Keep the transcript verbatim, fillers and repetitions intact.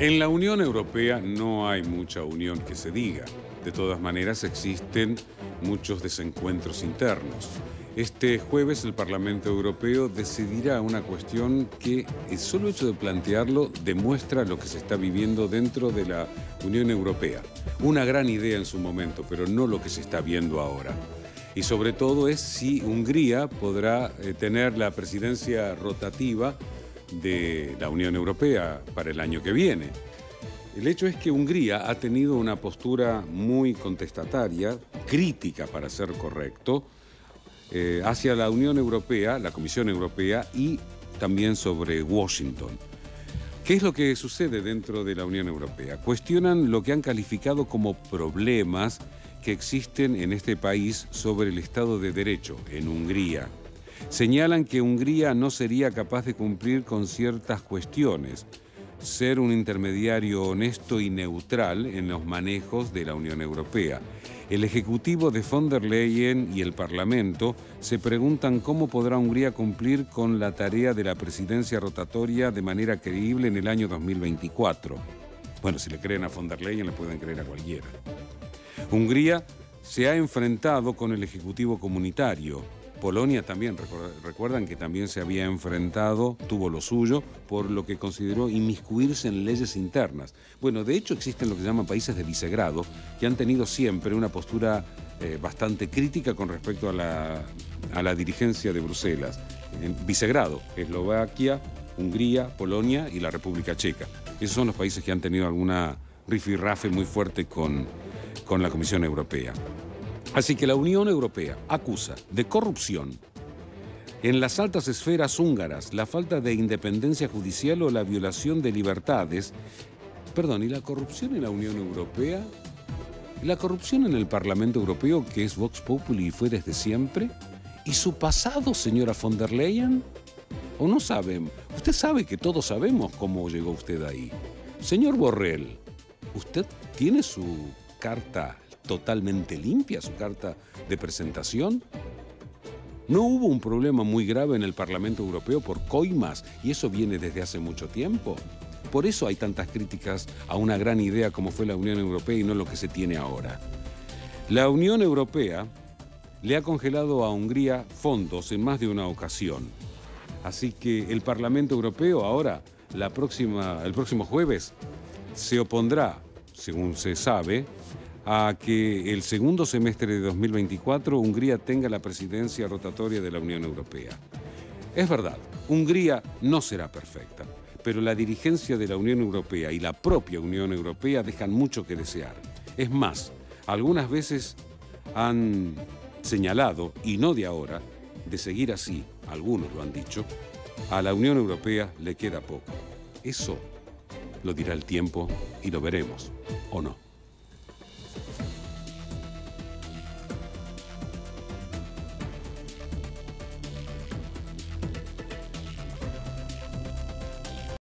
En la Unión Europea no hay mucha unión que se diga. De todas maneras, existen muchos desencuentros internos. Este jueves el Parlamento Europeo decidirá una cuestión que el solo hecho de plantearlo demuestra lo que se está viviendo dentro de la Unión Europea. Una gran idea en su momento, pero no lo que se está viendo ahora. Y sobre todo es si Hungría podrá eh, tener la presidencia rotativa de la Unión Europea para el año que viene. El hecho es que Hungría ha tenido una postura muy contestataria, crítica para ser correcto, eh, hacia la Unión Europea, la Comisión Europea y también sobre Washington. ¿Qué es lo que sucede dentro de la Unión Europea? Cuestionan lo que han calificado como problemas que existen en este país sobre el Estado de Derecho, en Hungría. Señalan que Hungría no sería capaz de cumplir con ciertas cuestiones, ser un intermediario honesto y neutral en los manejos de la Unión Europea. El Ejecutivo de von der Leyen y el Parlamento se preguntan cómo podrá Hungría cumplir con la tarea de la presidencia rotatoria de manera creíble en el año dos mil veinticuatro. Bueno, si le creen a von der Leyen, le pueden creer a cualquiera. Hungría se ha enfrentado con el Ejecutivo comunitario. Polonia también, recuerdan que también se había enfrentado, tuvo lo suyo, por lo que consideró inmiscuirse en leyes internas. Bueno, de hecho existen lo que se llaman países de Visegrado, que han tenido siempre una postura eh, bastante crítica con respecto a la, a la dirigencia de Bruselas. En Visegrado, Eslovaquia, Hungría, Polonia y la República Checa. Esos son los países que han tenido alguna rifirrafe muy fuerte con, con la Comisión Europea. Así que la Unión Europea acusa de corrupción en las altas esferas húngaras, la falta de independencia judicial o la violación de libertades. Perdón, ¿y la corrupción en la Unión Europea? ¿La corrupción en el Parlamento Europeo, que es Vox Populi y fue desde siempre? ¿Y su pasado, señora von der Leyen? ¿O no saben? Usted sabe que todos sabemos cómo llegó usted ahí. Señor Borrell, ¿usted tiene su carta totalmente limpia, su carta de presentación? No hubo un problema muy grave en el Parlamento Europeo por coimas, y eso viene desde hace mucho tiempo. Por eso hay tantas críticas a una gran idea como fue la Unión Europea y no lo que se tiene ahora. La Unión Europea le ha congelado a Hungría fondos en más de una ocasión. Así que el Parlamento Europeo ahora, la próxima, el próximo jueves, se opondrá, según se sabe, a que el segundo semestre de dos mil veinticuatro Hungría tenga la presidencia rotatoria de la Unión Europea. Es verdad, Hungría no será perfecta, pero la dirigencia de la Unión Europea y la propia Unión Europea dejan mucho que desear. Es más, algunas veces han señalado, y no de ahora, de seguir así, algunos lo han dicho, a la Unión Europea le queda poco. Eso lo dirá el tiempo y lo veremos, ¿o no?